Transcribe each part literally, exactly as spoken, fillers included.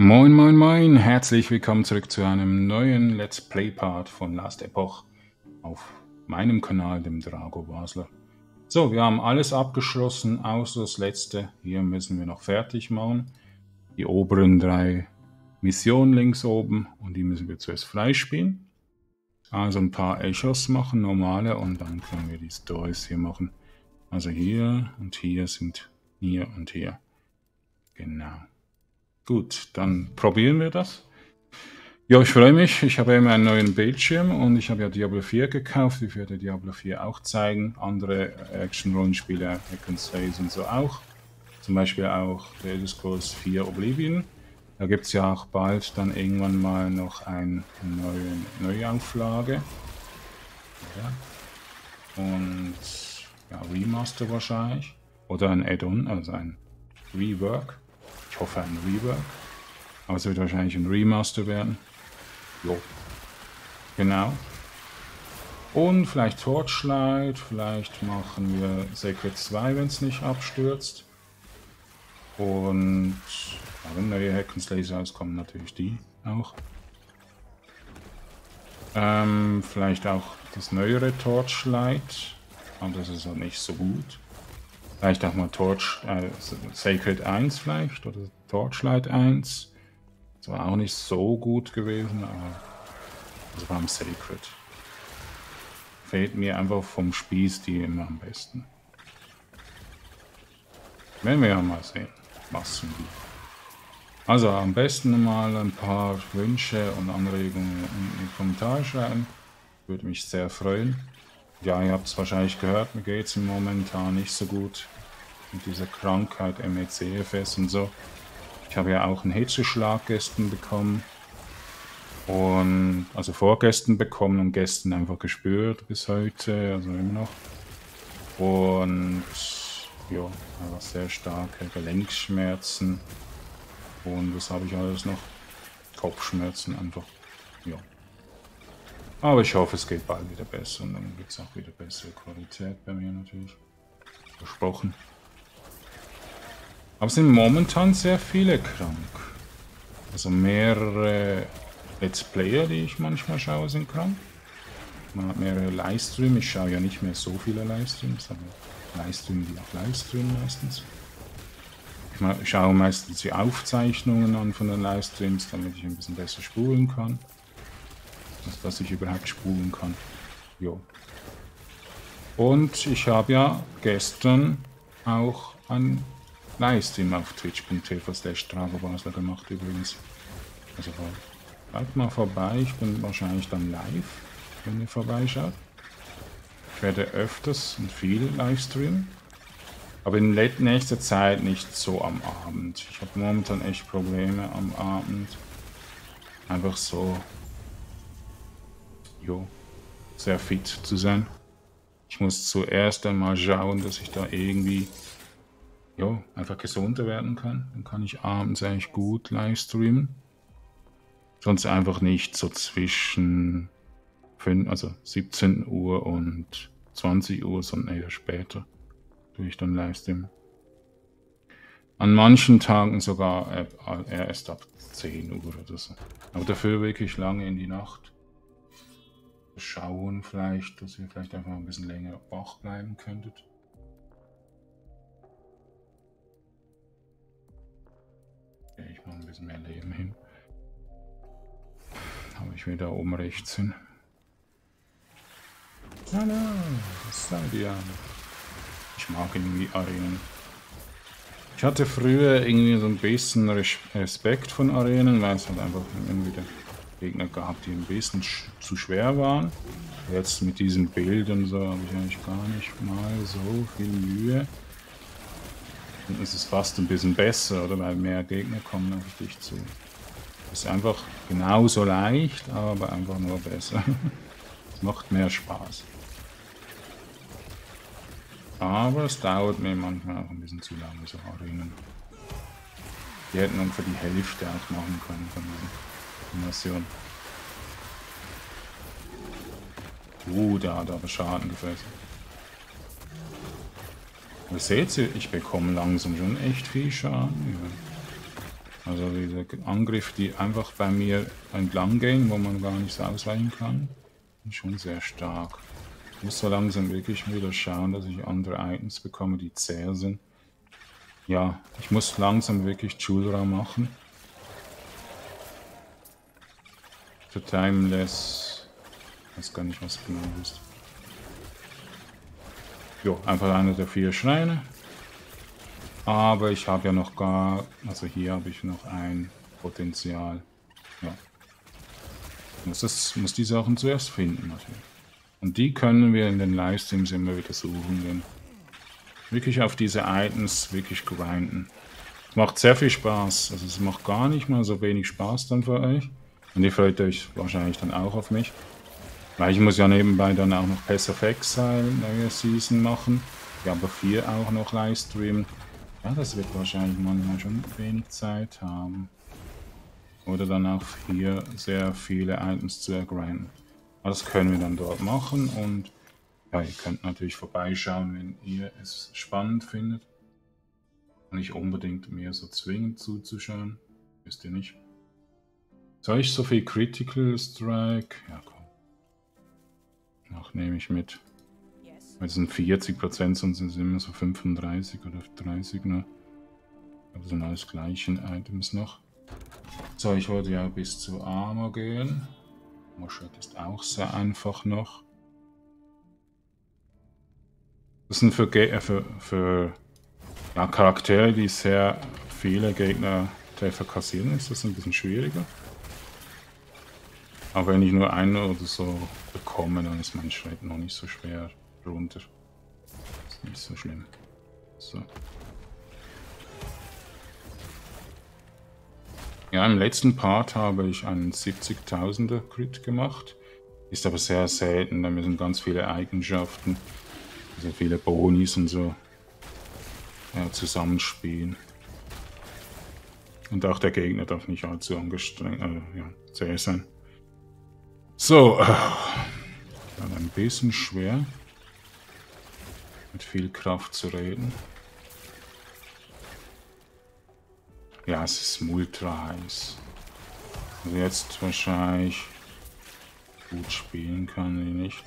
Moin, moin, moin, herzlich willkommen zurück zu einem neuen Let's Play Part von Last Epoch auf meinem Kanal, dem Drago Basler. So, wir haben alles abgeschlossen, außer das letzte. Hier müssen wir noch fertig machen. Die oberen drei Missionen links oben und die müssen wir zuerst freispielen. Also ein paar Echos machen, normale, und dann können wir die Stories hier machen. Also hier und hier sind hier und hier. Genau. Gut, dann probieren wir das. Ja, ich freue mich. Ich habe immer einen neuen Bildschirm und ich habe ja Diablo vier gekauft. Ich werde Diablo vier auch zeigen. Andere Action-Rollenspiele, Hack and Slays und so auch. Zum Beispiel auch The Elder Scrolls vier Oblivion. Da gibt es ja auch bald dann irgendwann mal noch eine neue Neuauflage. Ja. Und ja, Remaster wahrscheinlich. Oder ein Add-on, also ein Rework. Ich hoffe ein Rework, aber es wird wahrscheinlich ein Remaster werden. Jo. Genau. Und vielleicht Torchlight, vielleicht machen wir Sacred zwei, wenn es nicht abstürzt. Und ja, wenn neue Hack and Slays rauskommen, natürlich die auch. Ähm, vielleicht auch das neuere Torchlight, aber das ist auch nicht so gut. Vielleicht auch mal Torch, äh, Sacred eins vielleicht, oder Torchlight eins. Das war auch nicht so gut gewesen, aber das war am Sacred. Fällt mir einfach vom Spielstil immer am besten. Wenn wir ja mal sehen, was sind die. Also am besten mal ein paar Wünsche und Anregungen in die Kommentare schreiben. Würde mich sehr freuen. Ja, ihr habt es wahrscheinlich gehört, mir geht es momentan nicht so gut mit dieser Krankheit M E C F S und so. Ich habe ja auch einen Hitzeschlag gestern bekommen, und also vorgestern bekommen und gestern einfach gespürt bis heute, also immer noch. Und ja, einfach sehr starke Gelenkschmerzen und was habe ich alles noch? Kopfschmerzen einfach, ja. Aber ich hoffe, es geht bald wieder besser und dann gibt es auch wieder bessere Qualität bei mir natürlich. Versprochen. Aber es sind momentan sehr viele krank. Also mehrere Let's Player, die ich manchmal schaue, sind krank. Man hat mehrere Livestreams. Ich schaue ja nicht mehr so viele Livestreams, aber Livestreams, die auch Livestreams meistens. Ich schaue meistens die Aufzeichnungen an von den Livestreams, damit ich ein bisschen besser spulen kann. Dass ich überhaupt spulen kann. Jo. Und ich habe ja gestern auch einen Livestream auf Twitch punkt t v slash Drago Basler gemacht übrigens. Also bleibt mal vorbei, ich bin wahrscheinlich dann live, wenn ihr vorbeischaut. Ich werde öfters und viel Livestreamen, aber in nächster Zeit nicht so am Abend. Ich habe momentan echt Probleme am Abend. Einfach so sehr fit zu sein. Ich muss zuerst einmal schauen, dass ich da irgendwie jo, einfach gesunder werden kann. Dann kann ich abends eigentlich gut live streamen. Sonst einfach nicht so zwischen fünf, also siebzehn Uhr und zwanzig Uhr, sondern eher später tue ich dann live streamen. An manchen Tagen sogar erst ab zehn Uhr oder so. Aber dafür wirklich lange in die Nacht. Schauen vielleicht, dass ihr vielleicht einfach ein bisschen länger wach bleiben könntet. Ja, ich mache ein bisschen mehr Leben hin. Aber ich will da oben rechts hin. Hallo, was seid ihr? Ich mag irgendwie Arenen. Ich hatte früher irgendwie so ein bisschen Respekt von Arenen, weil es halt einfach irgendwie der Gegner gehabt, die ein bisschen sch zu schwer waren. Jetzt mit diesen Bildern so habe ich eigentlich gar nicht mal so viel Mühe. Und es ist fast ein bisschen besser, oder? Weil mehr Gegner kommen auf dich zu. Ist einfach genauso leicht, aber einfach nur besser. Es macht mehr Spaß. Aber es dauert mir manchmal auch ein bisschen zu lange, so Arenen. Die hätten ungefähr die Hälfte auch machen können von mir. Mission. Uh, der hat aber Schaden gefressen. Was seht ihr? Ich bekomme langsam schon echt viel Schaden. Also diese Angriffe, die einfach bei mir entlang gehen, wo man gar nichts ausweichen kann, sind schon sehr stark. Ich muss so langsam wirklich wieder schauen, dass ich andere Items bekomme, die zäh sind. Ja, ich muss langsam wirklich Chulra machen. Für Timeless. Ich weiß gar nicht, was genau ist. Jo, einfach einer der vier Schreine. Aber ich habe ja noch gar... Also hier habe ich noch ein Potenzial. Ja. Ich muss, das, muss die Sachen zuerst finden natürlich. Und die können wir in den Livestreams immer wieder suchen gehen. Wirklich auf diese Items wirklich grinden. Es macht sehr viel Spaß. Also es macht gar nicht mal so wenig Spaß dann für euch. Und ihr freut euch wahrscheinlich dann auch auf mich. Weil ich muss ja nebenbei dann auch noch Path of Exile, neue Season machen. Diablo vier auch noch livestreamen. Ja, das wird wahrscheinlich manchmal schon wenig Zeit haben. Oder dann auch hier sehr viele Items zu ergrinden. Aber das können wir dann dort machen und ja, ihr könnt natürlich vorbeischauen, wenn ihr es spannend findet. Nicht unbedingt mehr so zwingend zuzuschauen. Wisst ihr nicht. Soll ich so viel Critical Strike? Ja, komm. Ach, nehme ich mit. Jetzt sind vierzig Prozent, sonst sind es immer so fünfunddreißig oder dreißig, ne? Aber sind alles gleichen Items noch. So, ich wollte ja bis zu Armor gehen. Multishot ist auch sehr einfach noch. Das sind für, Ge äh, für, für ja, Charaktere, die sehr viele Gegner-Treffer kassieren, ist das ein bisschen schwieriger. Aber wenn ich nur einen oder so bekomme, dann ist mein Schritt noch nicht so schwer runter. Ist nicht so schlimm. So. Ja, im letzten Part habe ich einen siebzigtausender Crit gemacht. Ist aber sehr selten, da müssen ganz viele Eigenschaften, also viele Bonis und so ja, zusammenspielen. Und auch der Gegner darf nicht allzu angestrengt, äh, ja, zäh sein. So, äh, dann ein bisschen schwer, mit viel Kraft zu reden. Ja, es ist ultra heiß. Also jetzt wahrscheinlich gut spielen kann ich nicht.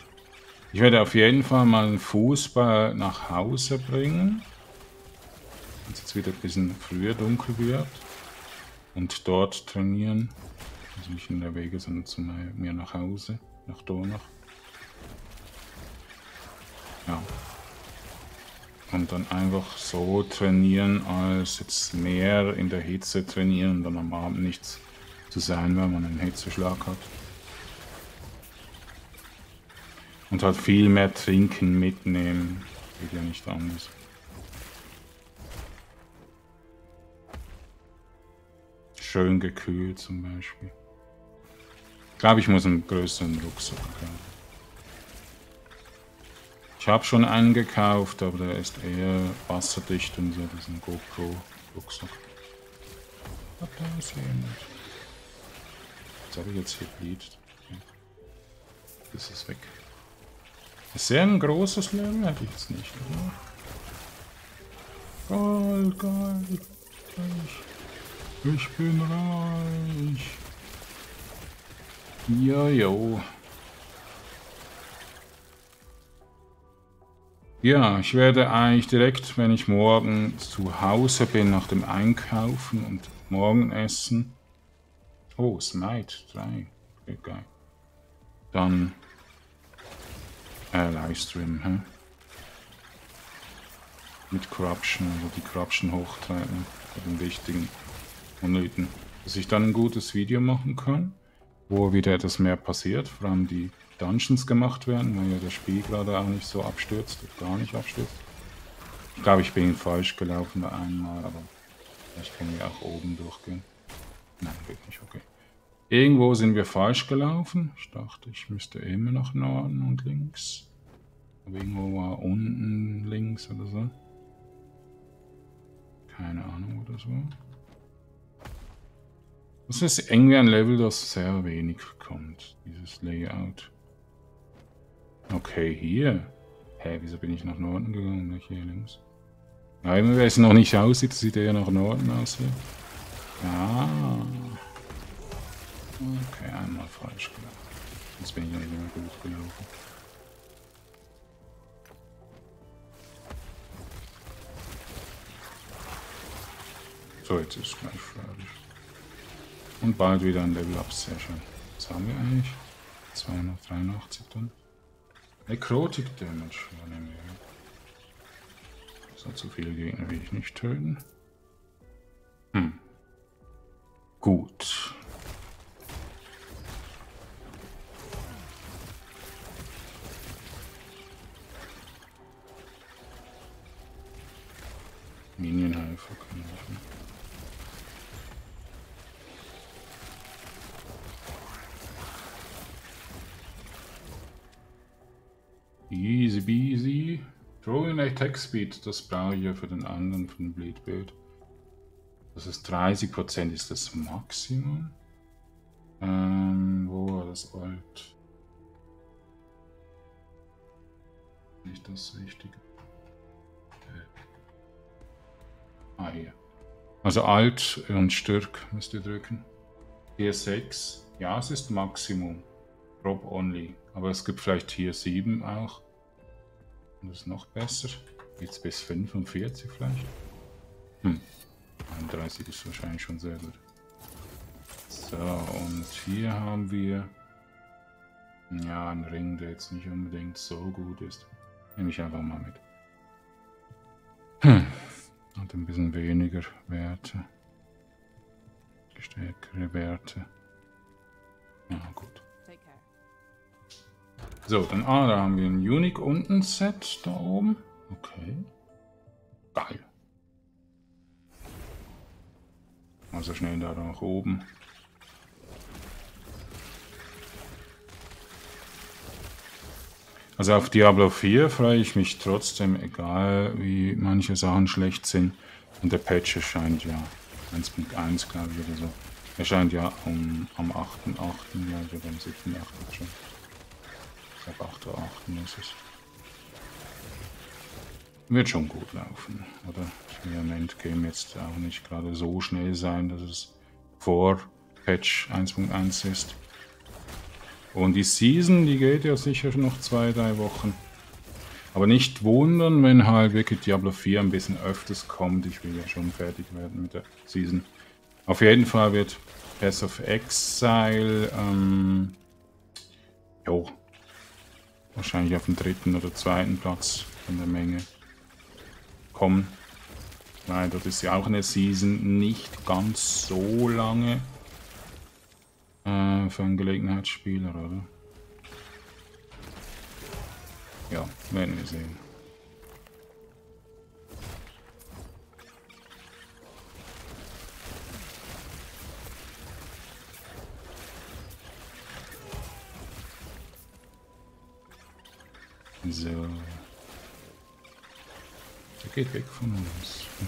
Ich werde auf jeden Fall mal einen Fußball nach Hause bringen. Wenn es jetzt wieder ein bisschen früher dunkel wird. Und dort trainieren. Also nicht in der Wege, sondern zu mir nach Hause, nach Donach. Ja. Und dann einfach so trainieren, als jetzt mehr in der Hitze trainieren und dann am Abend nichts zu sein, wenn man einen Hitzeschlag hat. Und halt viel mehr trinken mitnehmen, geht ja nicht anders. Schön gekühlt zum Beispiel. Ich glaube, ich muss einen größeren Rucksack kaufen. Ich habe schon einen gekauft, aber der ist eher wasserdicht und so, das ist ein GoPro-Rucksack. Hat da was hier nicht? Das habe ich jetzt hier bleed. Okay. Das ist weg. Ist sehr ein großes Level, hätte ich jetzt nicht, oder? Gold, Gold, reich. Ich bin reich. Jojo. Ja, ich werde eigentlich direkt, wenn ich morgen zu Hause bin, nach dem Einkaufen und Morgenessen. Oh, Smite drei. Okay, geil. Dann äh, Livestream, hä? Mit Corruption, also die Corruption hochtreiben, bei den wichtigen Monolithen. Dass ich dann ein gutes Video machen kann, wo wieder etwas mehr passiert, vor allem die Dungeons gemacht werden, weil ja das Spiel gerade auch nicht so abstürzt, gar nicht abstürzt. Ich glaube, ich bin falsch gelaufen da einmal, aber vielleicht können wir auch oben durchgehen. Nein, geht nicht, okay. Irgendwo sind wir falsch gelaufen. Ich dachte, ich müsste immer nach Norden und links. Aber irgendwo war unten links oder so. Keine Ahnung, oder so. Das ist irgendwie ein Level, das sehr wenig kommt, dieses Layout. Okay, hier. Hä, wieso bin ich nach Norden gegangen, nicht hier links? Nein, wenn es noch nicht aussieht, sieht er ja nach Norden aus hier. Ah. Okay, einmal falsch gemacht. Jetzt bin ich nicht mehr gut gelaufen. So, jetzt ist es gleich fertig. Und bald wieder ein Level-Up-Session. Was haben wir eigentlich? zweihundertdreiundachtzig dann. Necrotic Damage. So, zu viele Gegner will ich nicht töten. Hm. Gut. Minion-Helfer können wir machen. Easy beasy. Throwing Attack Speed, das brauche ich ja für den anderen, für den Bleedbild. Das ist dreißig Prozent, ist das Maximum. Ähm, wo war das alt? Nicht das Richtige. Okay. Ah, hier. Also Alt und Stürk müsst ihr drücken. Tier sechs. Ja, es ist Maximum. Drop Only. Aber es gibt vielleicht Tier sieben auch. Und das ist noch besser. Jetzt bis fünfundvierzig vielleicht. Hm. einunddreißig ist wahrscheinlich schon sehr gut. So, und hier haben wir... Ja, einen Ring, der jetzt nicht unbedingt so gut ist. Nehme ich einfach mal mit. Hm. Hat ein bisschen weniger Werte. Stärkere Werte. Ja, gut. So, dann ah, da haben wir ein Unique und ein Set da oben. Okay. Geil. Also schnell da nach oben. Also auf Diablo vier freue ich mich trotzdem, egal wie manche Sachen schlecht sind. Und der Patch erscheint ja eins Punkt eins, glaube ich, oder so. Erscheint ja um, am achten achten, ja, oder am siebten achten schon. Ich glaube acht Uhr acht ist es. Wird schon gut laufen, oder? Ich will im Endgame jetzt auch nicht gerade so schnell sein, dass es vor Patch eins Punkt eins ist. Und die Season, die geht ja sicher noch zwei, drei Wochen. Aber nicht wundern, wenn halt wirklich Diablo vier ein bisschen öfters kommt. Ich will ja schon fertig werden mit der Season. Auf jeden Fall wird Path of Exile, ähm, jo. wahrscheinlich auf den dritten oder zweiten Platz von der Menge kommen. Weil dort ist ja auch eine Season nicht ganz so lange äh, für einen Gelegenheitsspieler, oder? Ja, werden wir sehen. So. Der geht weg von uns. Hm.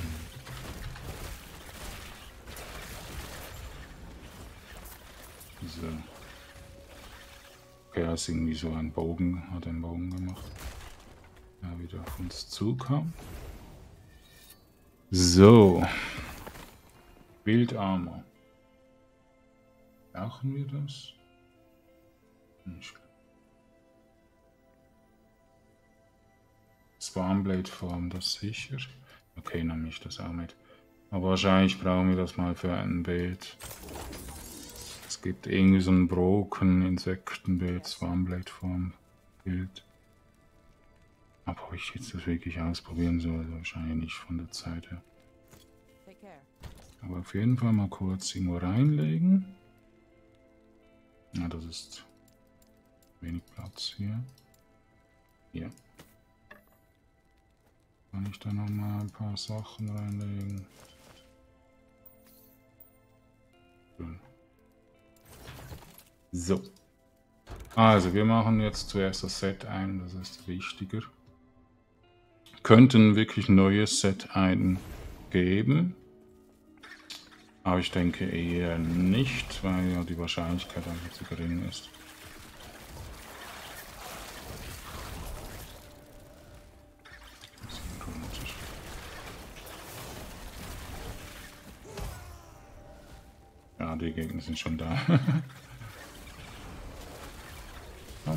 So. Okay, er ist irgendwie so ein Bogen, hat einen Bogen gemacht. Ja, wieder auf uns zukam. So. Build Armor. Brauchen wir das? Nicht. Swarmblade Form, das sicher. Okay, nehme ich das auch mit. Aber wahrscheinlich brauchen wir das mal für ein Bild. Es gibt irgendwie so ein Broken Insektenbild, Swarmblade Form Bild. Aber ob ich jetzt das wirklich ausprobieren soll, wahrscheinlich nicht von der Zeit her. Aber auf jeden Fall mal kurz irgendwo reinlegen. Na, das ist wenig Platz hier. Hier. Kann ich da nochmal ein paar Sachen reinlegen? Schön. So. Also, wir machen jetzt zuerst das Set ein, das ist wichtiger. Könnten wirklich neue Set-Einheiten geben. Aber ich denke eher nicht, weil ja die Wahrscheinlichkeit einfach zu gering ist. Ah, die Gegner sind schon da. Ah.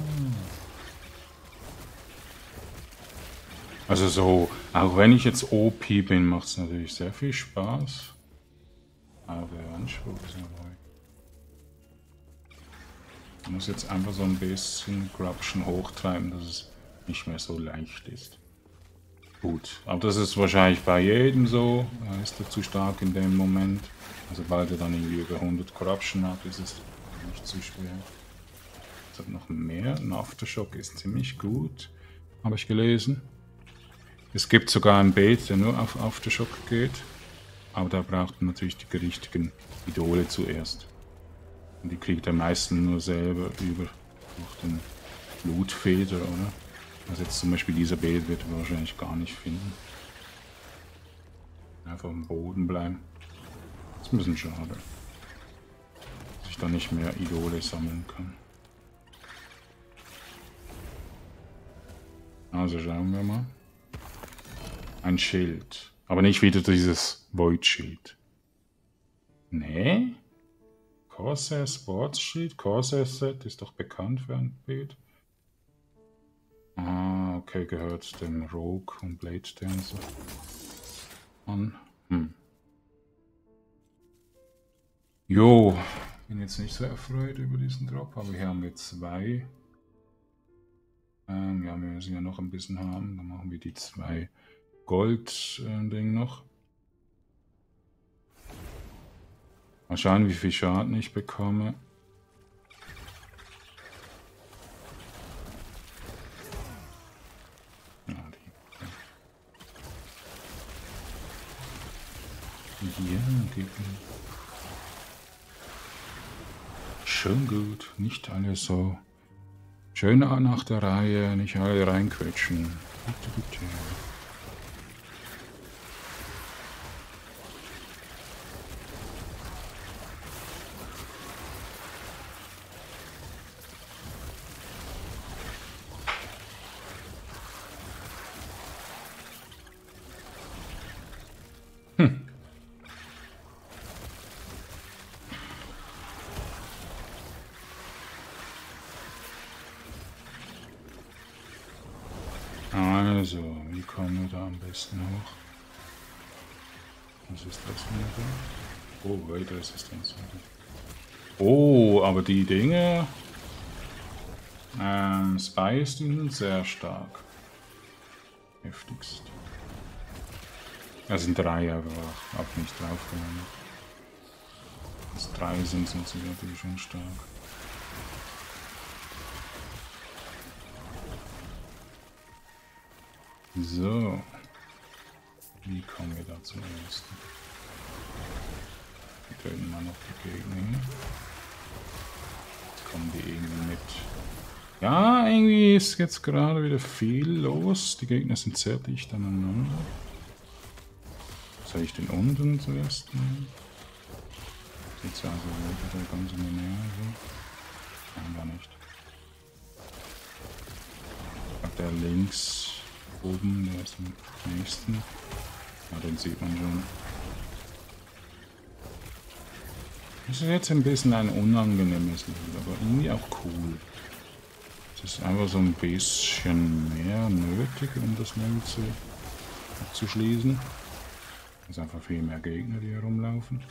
Also so, auch wenn ich jetzt O P bin, macht es natürlich sehr viel Spaß. Aber der Anschwung ist neu. Ich muss jetzt einfach so ein bisschen Corruption hochtreiben, dass es nicht mehr so leicht ist. Gut, aber das ist wahrscheinlich bei jedem so. Er ist er zu stark in dem Moment. Also sobald er dann irgendwie über hundert Corruption hat, ist es nicht zu schwer. Jetzt hat noch mehr. Ein Aftershock ist ziemlich gut, habe ich gelesen. Es gibt sogar ein Bait, der nur auf Aftershock geht, aber da braucht man natürlich die richtigen Idole zuerst. Und die kriegt er meistens nur selber über durch den Blutfeder, oder? Also jetzt zum Beispiel dieser Bait wird man wahrscheinlich gar nicht finden. Einfach am Boden bleiben. Das ist ein bisschen schade, dass ich da nicht mehr Idole sammeln kann. Also schauen wir mal. Ein Schild. Aber nicht wieder dieses Void-Schild. Nee? Corsair Sports Schild? Corsair Set ist doch bekannt für ein Bild. Ah, okay, gehört dem Rogue und Blade Dancer an. Hm. Jo, bin jetzt nicht so erfreut über diesen Drop, aber hier haben wir zwei. Ähm, ja, wir müssen ja noch ein bisschen haben, dann machen wir die zwei. Gold-Ding noch. Mal schauen, wie viel Schaden ich bekomme. Ja, geht schön gut. Nicht alle so schön nach der Reihe, nicht alle reinquetschen. Bitte, bitte. Also, wie kommen wir da am besten hoch? Was ist das denn? Oh, Resistenz. Oh, aber die Dinge... Ähm, Spice, die sind sehr stark. Heftigst. Das sind drei, aber auch nicht draufgegangen. Das drei sind natürlich schon stark. So, wie kommen wir da zum nächsten? Wir töten mal noch die Gegner. Jetzt kommen die irgendwie mit. Ja, irgendwie ist jetzt gerade wieder viel los. Die Gegner sind sehr dicht aneinander. Soll ich den unten zuerst nehmen? Jetzt also wieder der ganze Nähe. So. Nein, gar nicht. Hat der links. Oben, der ist am nächsten. Ja, den sieht man schon. Das ist jetzt ein bisschen ein unangenehmes Lied, aber irgendwie auch cool. Es ist einfach so ein bisschen mehr nötig, um das Level zu abzuschließen. Es sind einfach viel mehr Gegner, die herumlaufen.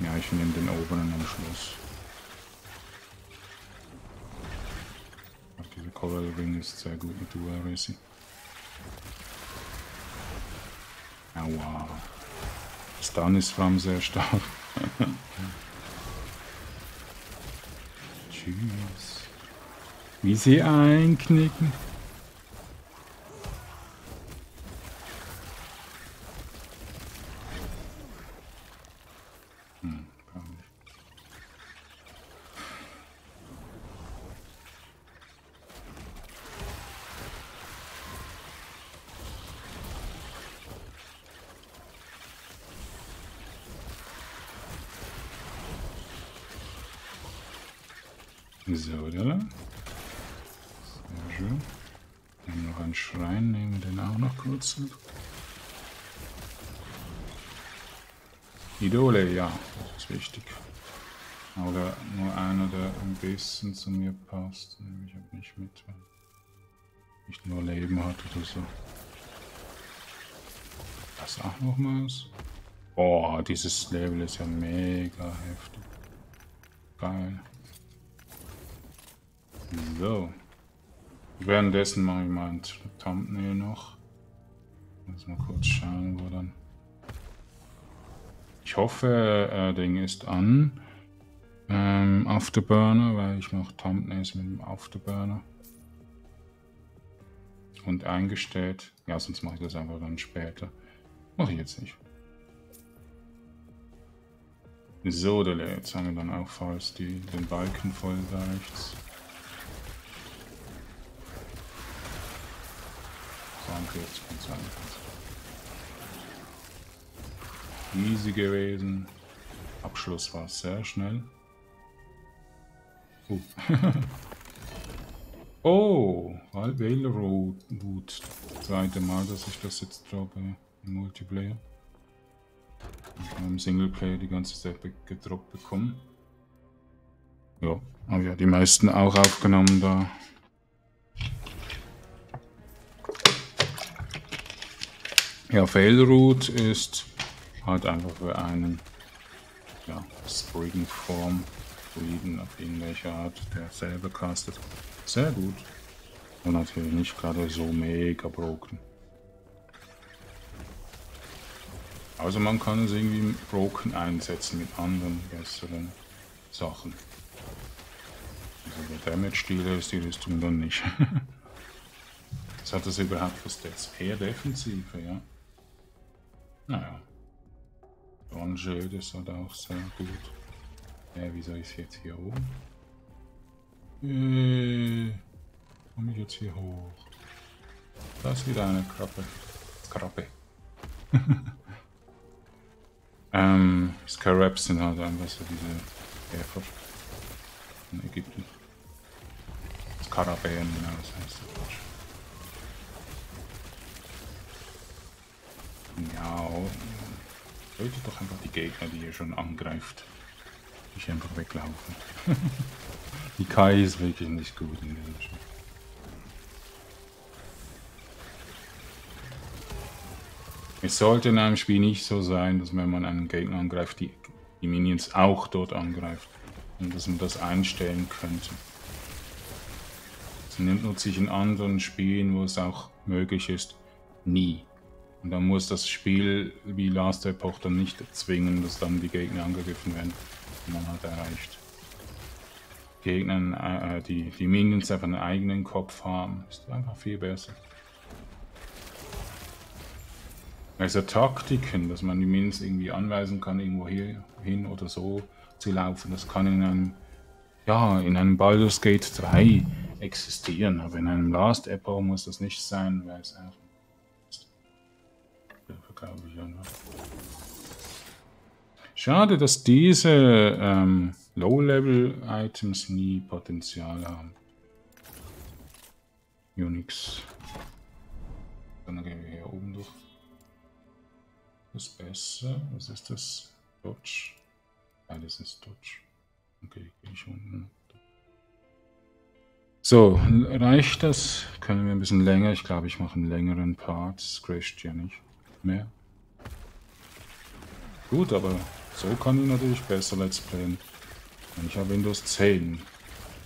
Ja, ich nehme den oberen am Schluss. Coral Ring ist sehr gut mit Dual Racing. Aua. Stun ist vor allem sehr stark. Tschüss. Wie sie einknicken. So, oder? Sehr schön. Nehmen noch einen Schrein, nehmen wir den auch noch kurz. Idole, ja, das ist wichtig. Oder nur einer, der am besten zu mir passt. Ich habe nicht mit, weil ich nur Leben hatte oder so. Das auch nochmals. Boah, dieses Level ist ja mega heftig. Geil. So. Währenddessen mache ich mal ein Thumbnail noch. Lass mal kurz schauen, wo dann. Ich hoffe, äh, Ding ist an. Ähm, Afterburner, weil ich mache Thumbnails mit dem Afterburner. Und eingestellt. Ja, sonst mache ich das einfach dann später. Mache ich jetzt nicht. So, jetzt haben wir dann auch falls die den Balken voll da rechts. Danke, jetzt ganz einfach. Easy gewesen. Abschluss war sehr schnell. Uh. Oh, Railroad. Das zweite Mal, dass ich das jetzt droppe im Multiplayer. Ich habe im Singleplayer die ganze Zeit gedroppt bekommen. Ja, aber ja, die meisten auch aufgenommen da. Ja, Failroot ist halt einfach für einen, ja, Swarmblade Form, Druiden auf irgendwelche Art, der selber castet. Sehr gut. Und natürlich nicht gerade so mega broken. Also man kann es irgendwie broken einsetzen mit anderen, besseren Sachen. Also der Damage-Dealer ist die Rüstung dann nicht. Was hat das überhaupt für Stats? Eher defensive, ja. Naja. Bronze, das hat auch sehr gut. Ja, wieso ist jetzt hier oben? Äh, komme ich jetzt hier hoch? Da ist wieder eine Krabbe. Krabbe. Ähm, Scarabs sind halt einfach so diese Käfer in Ägypten. Skarabäen, genau, das heißt das. Ja, tötet doch einfach die Gegner, die ihr schon angreift. Ich einfach weglaufen. Die Kai ist wirklich nicht gut in diesem Spiel. Es sollte in einem Spiel nicht so sein, dass wenn man einen Gegner angreift, die, die Minions auch dort angreift. Und dass man das einstellen könnte. Das nimmt sich in anderen Spielen, wo es auch möglich ist, nie. Und dann muss das Spiel wie Last Epoch dann nicht zwingen, dass dann die Gegner angegriffen werden. Und man hat erreicht. Gegner, äh, die, die Minions einfach einen eigenen Kopf haben, ist einfach viel besser. Also Taktiken, dass man die Minions irgendwie anweisen kann, irgendwo hier, hin oder so zu laufen, das kann in einem, ja, in einem Baldur's Gate drei existieren, aber in einem Last Epoch muss das nicht sein, weil es einfach ist. Dafür glaube ich einfach. Schade, dass diese ähm, Low-Level-Items nie Potenzial haben. Unix. Dann gehen wir hier oben durch. Das Beste, was ist das? Dodge? Ja, das ist Dodge. Okay, gehe ich unten. So, reicht das? Können wir ein bisschen länger? Ich glaube, ich mache einen längeren Part. Das crasht ja nicht mehr. Gut, aber so kann ich natürlich besser Let's Playen. Ich habe Windows zehn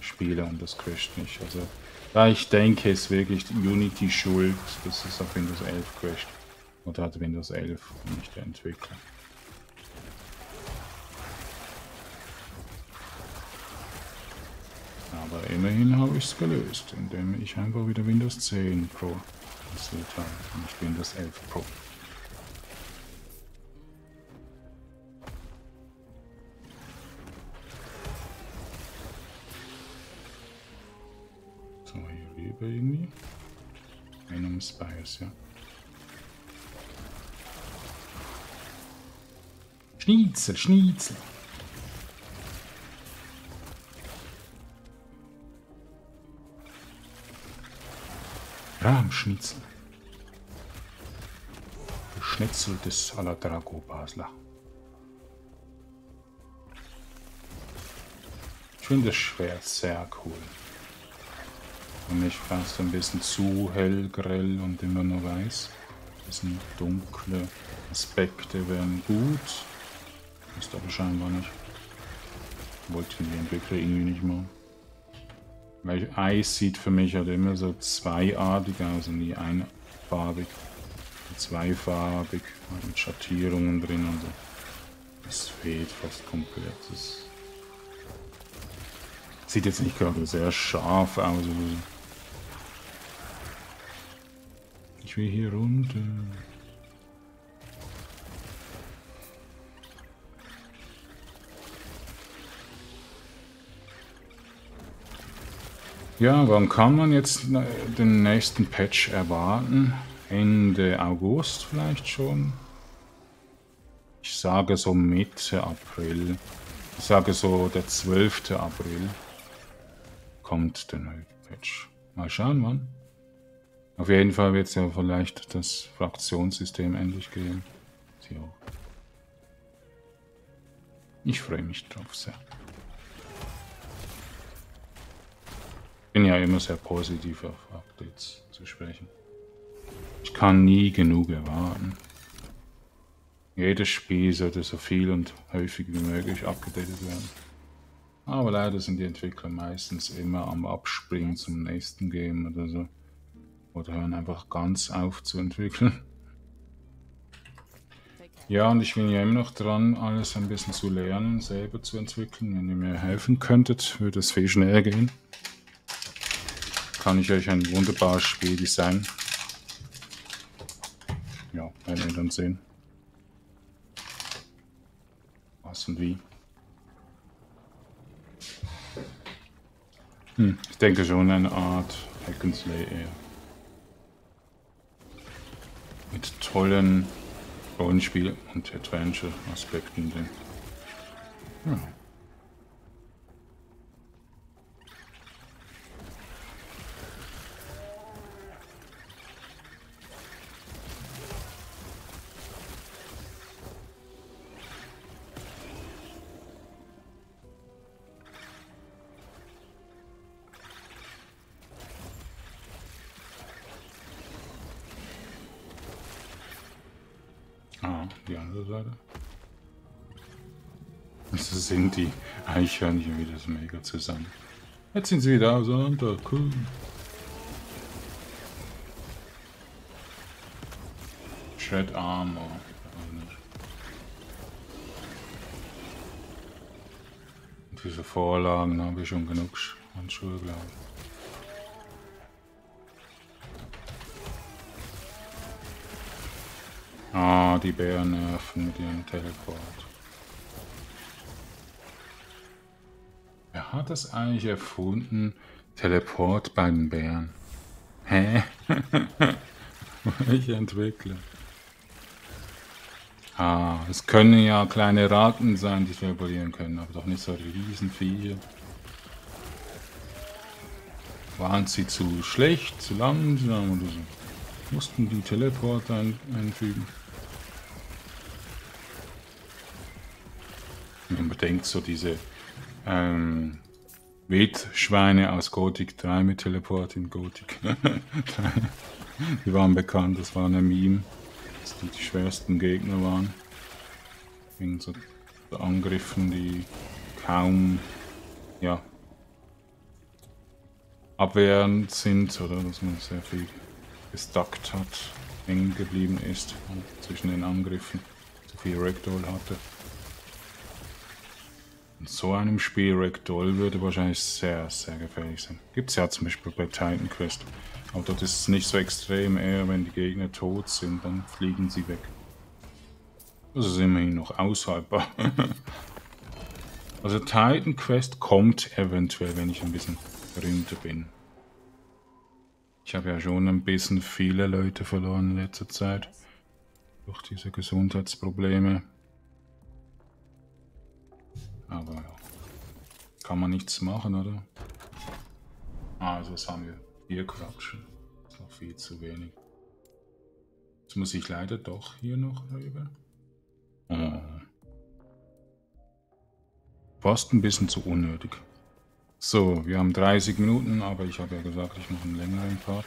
Spiele und das crasht nicht. Also, da ich denke, ist wirklich Unity schuld, dass es auf Windows elf crasht. Oder hat Windows elf und nicht der Entwickler. Aber immerhin habe ich es gelöst, indem ich einfach wieder Windows zehn Pro installiert habe und nicht Windows elf Pro. So, hier rüber irgendwie. Ein um Spice, ja. Schnitzel, Schnitzel. Rahmschnitzel. Schnitzel des à la Drago Basler. Schwindes Schwert, sehr cool. Und nicht fast ein bisschen zu hell, grell und immer nur weiß. Ein bisschen dunkle Aspekte wären gut. Ist aber scheinbar nicht. Wollte die Entwickler irgendwie nicht machen. Weil Eis sieht für mich halt immer so zweiartig aus und nie einfarbig. Zweifarbig, mit Schattierungen drin und so. Das fehlt fast komplett. Das sieht jetzt nicht gerade sehr scharf aus. Ich will hier runter. Ja, wann kann man jetzt den nächsten Patch erwarten? Ende August vielleicht schon. Ich sage so Mitte April. Ich sage so der zwölfte April kommt der neue Patch. Mal schauen wann. Auf jeden Fall wird es ja vielleicht das Fraktionssystem endlich geben. So. Ich freue mich drauf sehr. Bin ja immer sehr positiv auf Updates zu sprechen. Ich kann nie genug erwarten. Jedes Spiel sollte so viel und häufig wie möglich abgedatet werden. Aber leider sind die Entwickler meistens immer am Abspringen zum nächsten Game oder so. Oder hören einfach ganz auf zu entwickeln. Ja, und ich bin ja immer noch dran, alles ein bisschen zu lernen, selber zu entwickeln. Wenn ihr mir helfen könntet, würde es viel schneller gehen. Kann ich euch ein wunderbares Spiel designen. Ja, werden wir dann sehen. Was und wie. Hm, ich denke schon eine Art Hack and Slay eher. Mit tollen Rollenspiel- und Adventure-Aspekten drin. Ja. Sind die Eichhörnchen wieder so mega zusammen. Jetzt sind sie wieder auseinander, cool. Shred Armor. Und diese Vorlagen habe ich schon genug Handschuhe, glaube ich. Ah, die Bären nerven mit ihrem Teleport. Wer hat das eigentlich erfunden? Teleport bei den Bären. Hä? Welche Entwickler? Ah, es können ja kleine Ratten sein, die teleportieren können, aber doch nicht so Riesenviecher. Waren sie zu schlecht, zu langsam oder so? Mussten die Teleport ein einfügen? Man bedenkt so diese Ähm, Wildschweine aus Gothic drei mit Teleport in Gothic drei. Die waren bekannt, das war ein Meme, dass die die schwersten Gegner waren. Wegen so Angriffen, die kaum, ja, abwehrend sind, oder dass man sehr viel gestuckt hat, hängen geblieben ist und zwischen den Angriffen zu viel Ragdoll hatte. In so einem Spiel Ragdoll würde wahrscheinlich sehr, sehr gefährlich sein. Gibt es ja zum Beispiel bei Titan Quest. Aber dort ist es nicht so extrem, eher wenn die Gegner tot sind, dann fliegen sie weg. Das ist immerhin noch aushaltbar. Also Titan Quest kommt eventuell, wenn ich ein bisschen berühmter bin. Ich habe ja schon ein bisschen viele Leute verloren in letzter Zeit. Durch diese Gesundheitsprobleme. Aber ja, kann man nichts machen, oder? Also was haben wir? Hier quatschen. Noch viel zu wenig. Jetzt muss ich leider doch hier noch rüber. Äh. Fast ein bisschen zu unnötig. So, wir haben dreißig Minuten, aber ich habe ja gesagt, ich mache einen längeren Part.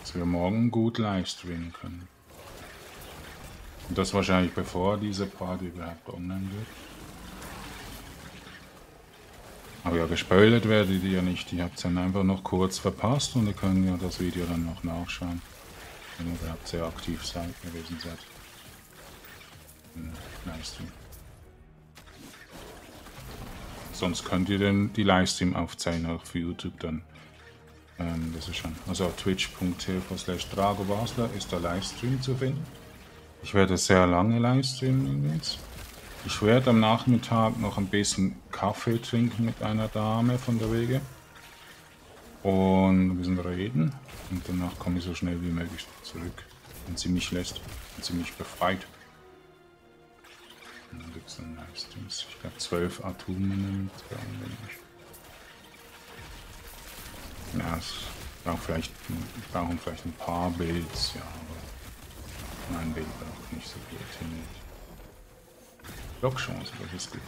Dass wir morgen gut live streamen können. Und das wahrscheinlich bevor diese Part überhaupt online wird. Aber ja, gespoilert werdet ihr ja nicht. Ihr habt es dann einfach noch kurz verpasst und ihr könnt ja das Video dann noch nachschauen. Wenn ihr überhaupt sehr aktiv seid, gewesen seid. Livestream. Sonst könnt ihr denn die Livestream aufzeichnen, auch für YouTube dann. Ähm, das ist schon. Also auf Twitch punkt t v slash Drago Basler ist der Livestream zu finden. Ich werde sehr lange Livestreamen jetzt. Ich werde am Nachmittag noch ein bisschen Kaffee trinken mit einer Dame von der Wege. Und ein bisschen reden. Und danach komme ich so schnell wie möglich zurück. Wenn sie mich lässt. Wenn sie mich befreit. Dann gibt es einen Livestream. Ich glaube zwölf Atomen. Ja, es braucht vielleicht, ich brauche vielleicht ein paar Builds, ja, aber mein Bild braucht nicht so viel hin. Blockchance, das ist gut.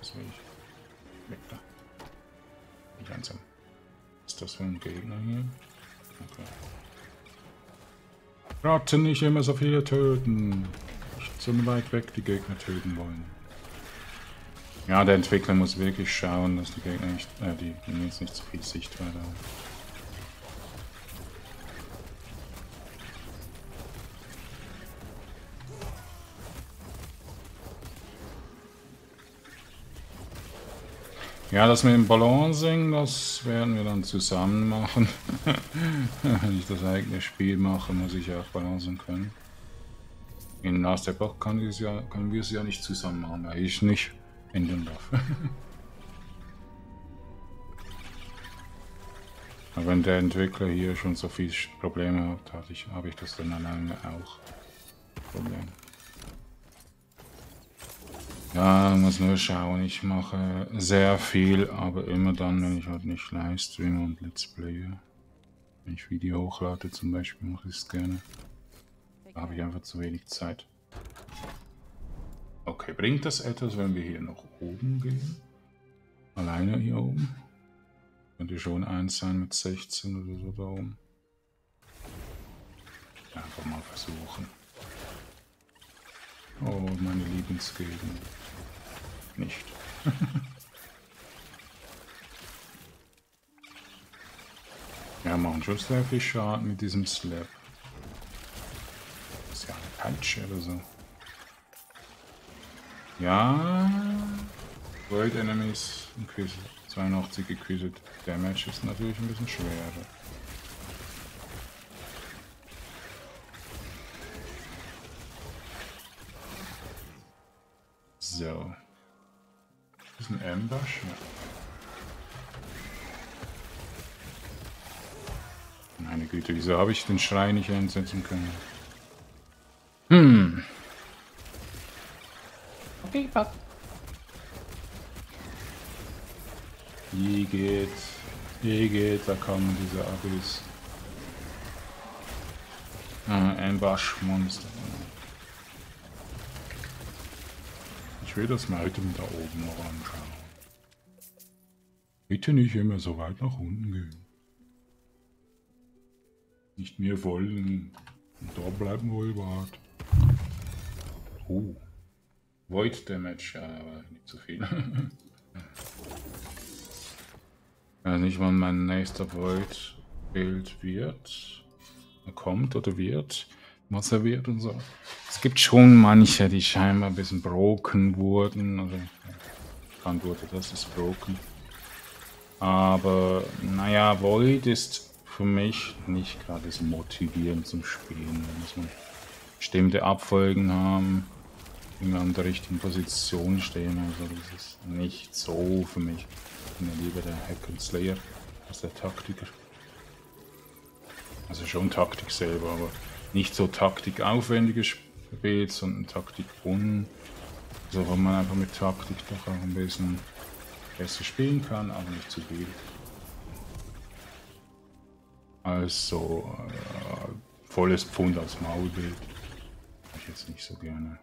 Das will ich. Weg da. Wie langsam. Ist das für ein Gegner hier? Okay. Ratten, nicht immer so viele töten. So weit weg die Gegner töten wollen. Ja, der Entwickler muss wirklich schauen, dass die Gegner nicht, äh, die jetzt nicht so viel Sichtweite haben. Ja, das mit dem Balancing, das werden wir dann zusammen machen. Wenn ich das eigene Spiel mache, muss ich ja auch balancen können. In Last Epoch kann ich es ja, können wir es ja nicht zusammen machen, weil ich nicht ändern darf. Aber wenn der Entwickler hier schon so viele Probleme hat, habe ich, hab ich das dann alleine auch. Problem. Ja, muss nur schauen, ich mache sehr viel, aber immer dann, wenn ich halt nicht livestreame und Let's Playe. Wenn ich Video hochlade zum Beispiel, mache ich es gerne. Habe ich einfach zu wenig Zeit. Okay, bringt das etwas, wenn wir hier nach oben gehen? Alleine hier oben? Könnte schon eins sein mit sechzehn oder so da oben. Einfach mal versuchen. Oh, meine Lieblingsgegend. Nicht. Ja, machen schon sehr viel Schaden mit diesem Slap. Oder so. Ja. Void Enemies increased. zweiundachtzig increased Damage ist natürlich ein bisschen schwerer. So. Ist ein Ambush? Ja. Meine Güte, wieso habe ich den Schrei nicht einsetzen können? Hm. Okay, pass. Hier geht's. Hier geht's. Da kommen diese Abis. Ah, ein Waschmonster. Ich will das mal item da oben noch anschauen. Bitte nicht immer so weit nach unten gehen. Nicht mehr wollen. Und da bleiben wir überhaupt. Oh. Void Damage, ja, aber nicht zu viel. Also nicht, wann mein nächster Void Bild wird. Er kommt oder wird. Was er wird und so. Es gibt schon manche, die scheinbar ein bisschen broken wurden. Also bekannt wurde, das ist broken. Aber naja, Void ist für mich nicht gerade das Motivieren zum Spielen. Da muss man bestimmte Abfolgen haben, immer an der richtigen Position stehen. Also das ist nicht so für mich. Ich bin ja lieber der Hack and Slayer als der Taktiker. Also schon Taktik selber, aber nicht so taktikaufwendiges Spiel, sondern Taktik un. Also wo man einfach mit Taktik doch auch ein bisschen besser spielen kann, aber nicht zu viel. Also äh, volles Pfund aufs Maulbild. Habe ich jetzt nicht so gerne.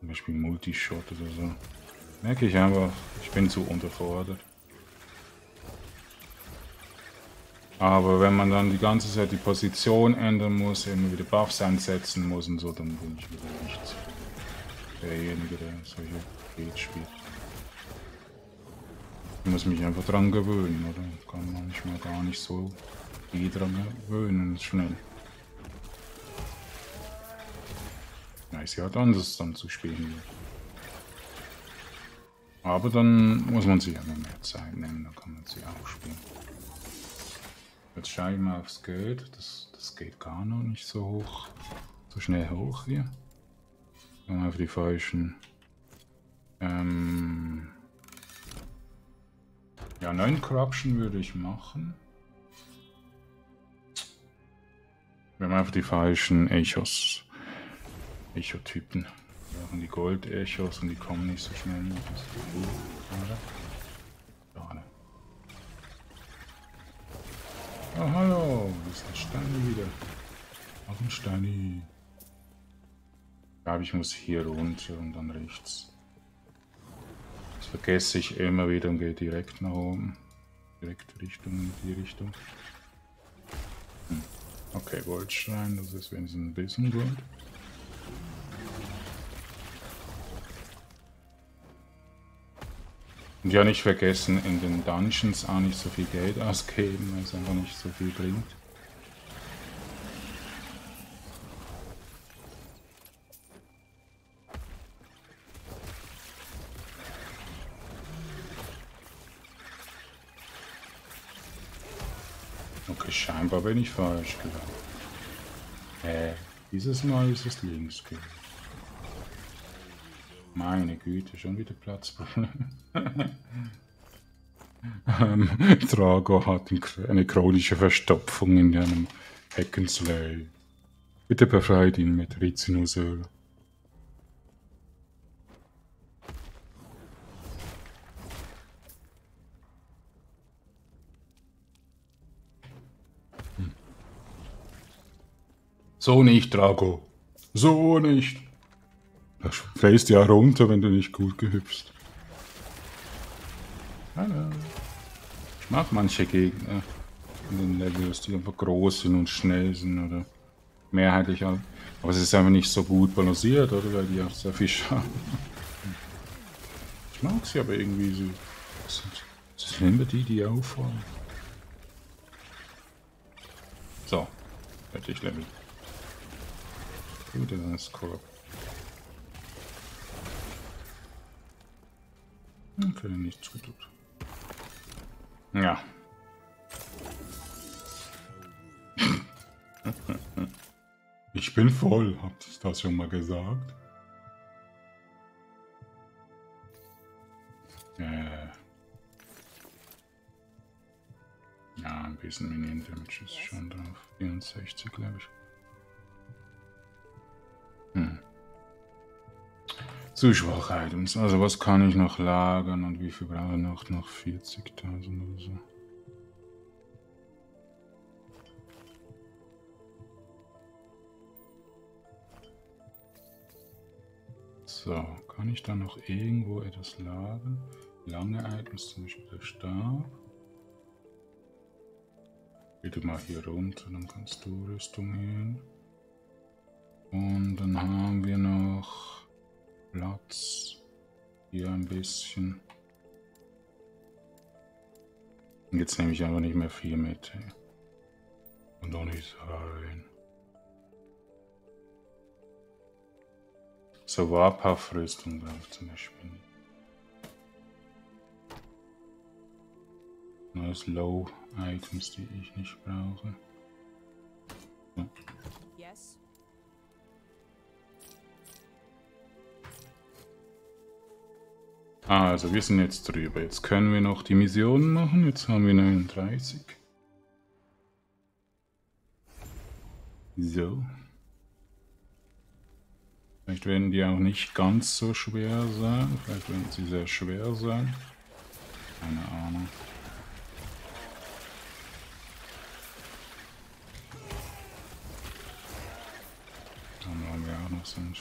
Zum Beispiel Multishot oder so. Merke ich einfach, ich bin zu unterverortet. Aber wenn man dann die ganze Zeit die Position ändern muss, immer wieder Buffs einsetzen muss und so, dann bin ich wieder nicht derjenige, der solche Beats spielt. Ich muss mich einfach dran gewöhnen, oder? Ich kann manchmal gar nicht so viel dran gewöhnen, schnell. Na, ist ja halt anders dann zu spielen. Aber dann muss man sich einfach mehr Zeit nehmen, dann kann man sie auch spielen. Jetzt schaue ich mal aufs Geld, das, das geht gar noch nicht so hoch, so schnell hoch hier. Wenn man auf die falschen... Ähm ja, neun Corruption würde ich machen. Wenn man auf die falschen Echos, Echo-Typen. Wir machen die Gold-Echos und die kommen nicht so schnell. Das ist gut, schade. Oh, hallo, das ist der Steini wieder. Auf den Steini. Ich glaube, ich muss hier runter und dann rechts. Das vergesse ich immer wieder und gehe direkt nach oben. Direkt Richtung in die Richtung. Hm. Okay, Goldstein, das ist wenigstens ein bisschen Gold. Und ja, nicht vergessen, in den Dungeons auch nicht so viel Geld ausgeben, weil es einfach nicht so viel bringt. Okay, scheinbar bin ich falsch gelaufen. Äh, dieses Mal ist es links gelaufen. Meine Güte, schon wieder Platzproblem. ähm, Drago hat eine chronische Verstopfung in einem Hack and Slay. Bitte befreit ihn mit Rizinusöl. Hm. So nicht, Drago. So nicht. Da fällst du ja runter, wenn du nicht gut gehüpfst. Hallo. Ich mag manche Gegner in den Levels, die einfach groß sind und schnell sind, oder mehrheitlich auch. Aber es ist einfach nicht so gut balanciert, oder? Weil die auch sehr viel Schaden. Ich mag sie aber irgendwie so. Es sind immer die, die auffallen. So. Fertig Level. Gut, dann ist korrupt. Okay, nichts getut. Ja. Ich bin voll, habt ihr das schon mal gesagt? Äh. Ja, ein bisschen Mini-Damage ist schon drauf. vierundsechzig, glaube ich. Hm. Zu schwach Items. Also was kann ich noch lagern und wie viel brauche ich noch? Noch vierzigtausend oder so. So, kann ich da noch irgendwo etwas lagern? Lange Items, zum Beispiel der Stab. Bitte mal hier runter, dann kannst du Rüstung hin. Und dann haben wir noch... Platz hier ein bisschen. Und jetzt nehme ich einfach nicht mehr viel mit. Ey. Und auch nicht rein. So war ein paar Früstung drauf zum Beispiel. Nur Low Items, die ich nicht brauche. So. Yes. Ah, also wir sind jetzt drüber. Jetzt können wir noch die Missionen machen. Jetzt haben wir neununddreißig. So. Vielleicht werden die auch nicht ganz so schwer sein. Vielleicht werden sie sehr schwer sein. Keine Ahnung. Dann haben wir auch noch so ein...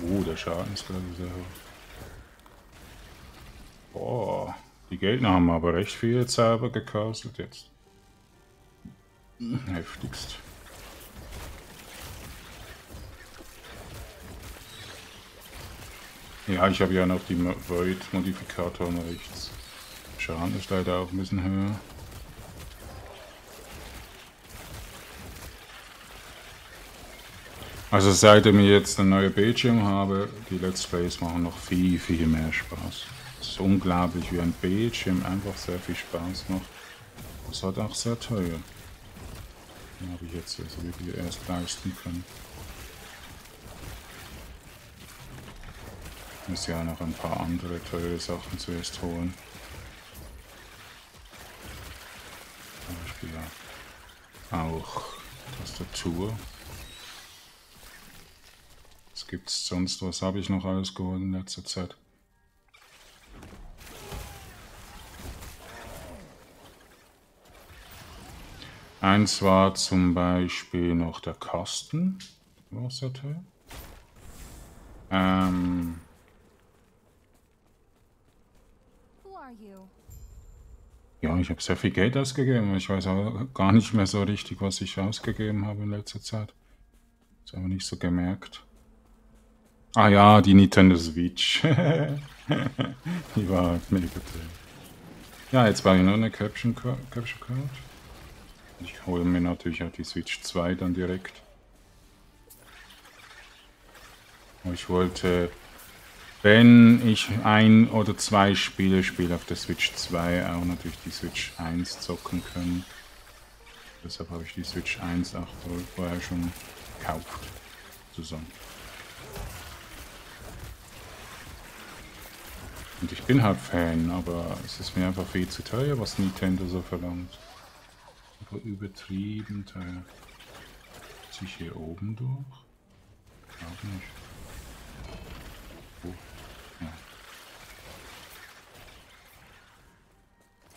Oh, der Schaden ist gerade sehr hoch. Boah, die Gegner haben aber recht viel Zauber gekostet jetzt. Heftigst. Ja, ich habe ja noch die Void-Modifikatoren rechts. Schaden ist leider auch ein bisschen höher. Also seitdem ich jetzt ein neues Bildschirm habe, die Let's Plays machen noch viel, viel mehr Spaß. Es ist unglaublich, wie ein Bildschirm einfach sehr viel Spaß macht. Das hat auch sehr teuer. Den habe ich jetzt so also wirklich erst leisten können. Ich muss ja noch ein paar andere teure Sachen zuerst holen. Zum Beispiel auch Tastatur. Was gibt's sonst? Was habe ich noch alles geholt in letzter Zeit? Eins war zum Beispiel noch der Kasten. Was hat er? Ähm. Ja, ich habe sehr viel Geld ausgegeben. Ich weiß aber gar nicht mehr so richtig, was ich ausgegeben habe in letzter Zeit. Das habe ich nicht so gemerkt. Ah ja, die Nintendo Switch. Die war halt mega toll. Ja, jetzt war ich nur eine Caption Card. Ich hole mir natürlich auch die Switch zwei dann direkt. Ich wollte, wenn ich ein oder zwei Spiele spiele auf der Switch zwei, auch natürlich die Switch eins zocken können. Deshalb habe ich die Switch eins auch vorher schon gekauft. Zusammen. Und ich bin halt Fan, aber es ist mir einfach viel zu teuer, was Nintendo so verlangt. Übertrieben teuer. Muss ich hier oben durch? Ich glaube nicht. Oh. Ja.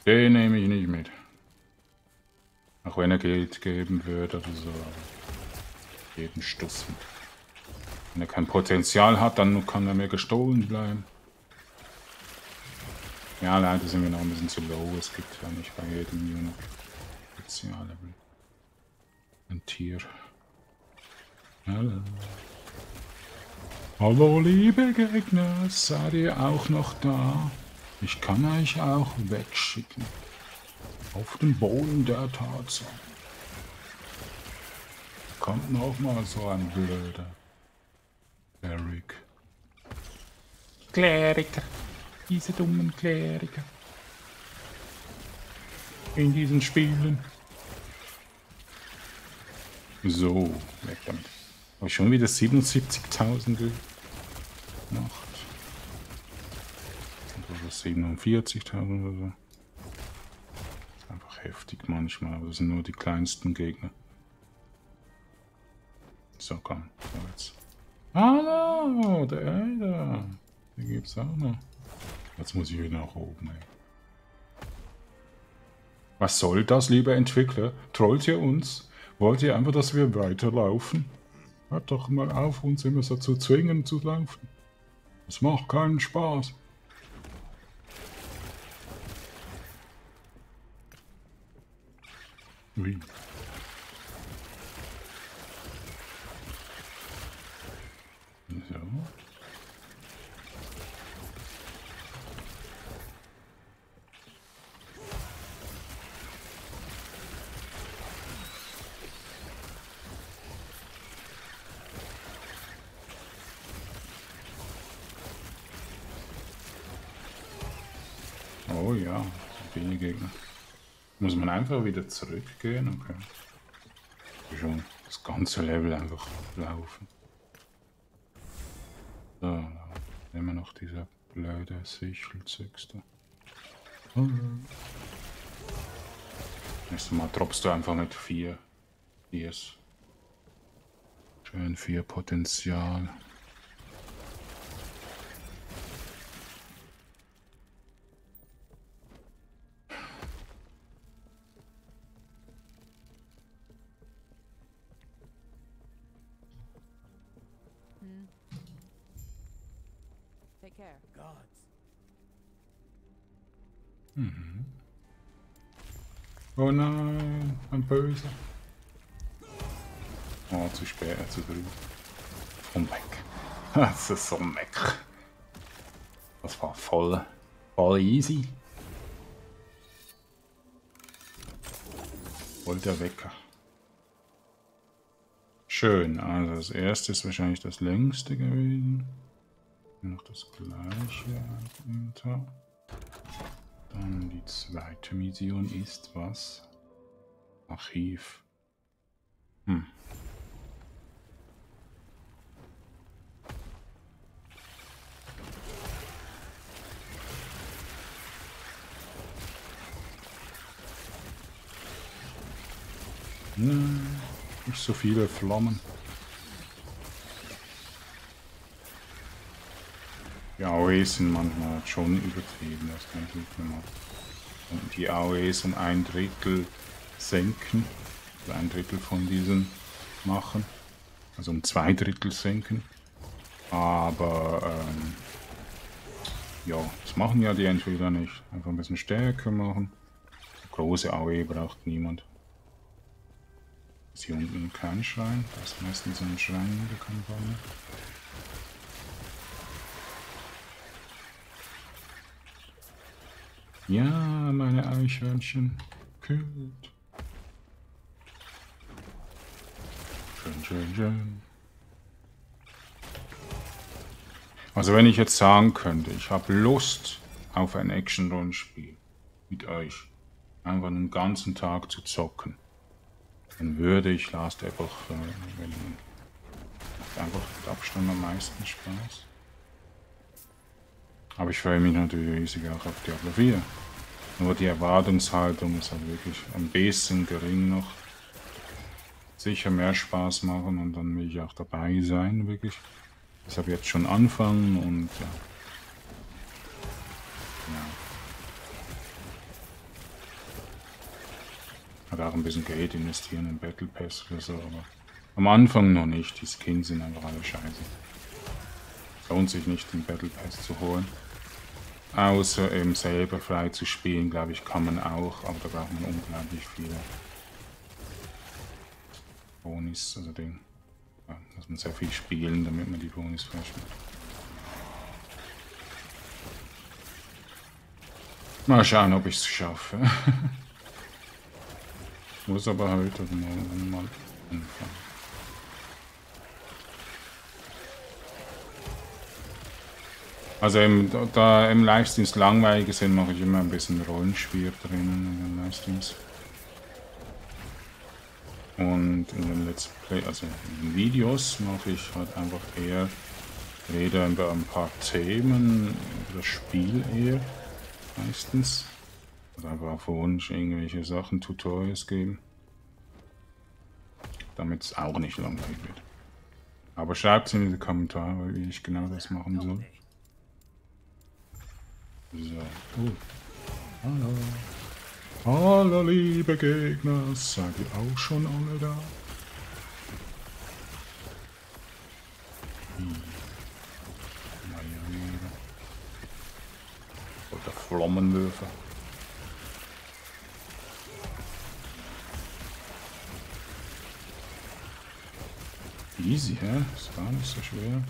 Den nehme ich nicht mit. Auch wenn er Geld geben würde oder so. Aber jeden Stuss mit. Wenn er kein Potenzial hat, dann kann er mir gestohlen bleiben. Ja, leider sind wir noch ein bisschen zu low. Es gibt ja nicht bei jedem Unit Speziallevel. Ein Tier. Hallo. Hallo, liebe Gegner. Seid ihr auch noch da? Ich kann euch auch wegschicken. Auf den Boden der Tatsache. Kommt noch mal so ein blöder Cleric. Cleric. Diese dummen Kleriker. In diesen Spielen. So, weg damit. Aber schon wieder siebenundsiebzigtausend Nacht. Oder siebenundvierzigtausend oder so. Das ist einfach heftig manchmal, aber das sind nur die kleinsten Gegner. So, komm, jetzt. Hallo, der Elder. Den gibt's auch noch. Jetzt muss ich wieder nach oben, ey. Was soll das, lieber Entwickler? Trollt ihr uns? Wollt ihr einfach, dass wir weiterlaufen? Hört doch mal auf, uns immer so zu zwingen zu laufen. Das macht keinen Spaß. Ui. So. Oh ja, viele Gegner. Muss man einfach wieder zurückgehen, okay. Schon das ganze Level einfach laufen. So, dann nehmen wir noch dieser blöde Sichelzüchste. Nächstes Mal droppst du einfach mit vier. Yes. Schön vier Potenzial. Mhm. Oh nein, ein Böse. Oh, zu spät, zu früh. Und weg. Das ist so meck. Das war voll, voll easy. Voll der Wecker. Schön, also das erste ist wahrscheinlich das längste gewesen. Noch das gleiche. Unter. Dann die zweite Mission ist was? Archiv. Hm. Hm. Nicht so viele Flammen. Die A O Es sind manchmal schon übertrieben, das kann ich nicht mehr machen. Und die A O Es um ein Drittel senken, also ein Drittel von diesen machen, also um zwei Drittel senken. Aber ähm, ja, das machen ja die Entwickler nicht. Einfach ein bisschen stärker machen. Eine große A O E braucht niemand. Ist hier unten kein Schrein, da ist meistens ein Schrein in der Kampagne. Ja, meine Eichhörnchen. Kühlt. Schön, schön, schön. Also wenn ich jetzt sagen könnte, ich habe Lust auf ein Action-Rollenspiel mit euch. Einfach einen ganzen Tag zu zocken. Dann würde ich Last Epoch wählen. Macht einfach mit Abstand am meisten Spaß. Aber ich freue mich natürlich riesig auch auf Diablo vier. Nur die Erwartungshaltung ist halt wirklich ein bisschen gering noch. Sicher mehr Spaß machen und dann will ich auch dabei sein, wirklich. Deshalb jetzt schon anfangen und ja. Ja. Hat auch ein bisschen Geld investieren in Battle Pass oder so, aber am Anfang noch nicht. Die Skins sind einfach alle scheiße. Lohnt sich nicht, den Battle Pass zu holen. Außer eben selber frei zu spielen, glaube ich, kann man auch, aber da braucht man unglaublich viele Bonis, also Ding. Ja, muss man sehr viel spielen, damit man die Bonis freispielt. Mal schauen, ob ich es schaffe. Muss aber heute morgen mal anfangen. Also im, da im Livestream langweilig sind, mache ich immer ein bisschen Rollenspiel drinnen in den Livestreams. Und in den Let's Play, also in den Videos mache ich halt einfach eher, rede über ein paar Themen, über das Spiel eher meistens. Oder einfach auf Wunsch irgendwelche Sachen, Tutorials geben. Damit es auch nicht langweilig wird. Aber schreibt es in die Kommentare, wie ich genau das machen soll. So, gut. Hallo. Hallo, liebe Gegner. Seid ihr auch schon alle da? Hm. Oder Flammenwürfe. Easy, hä? Ist gar nicht so schwer.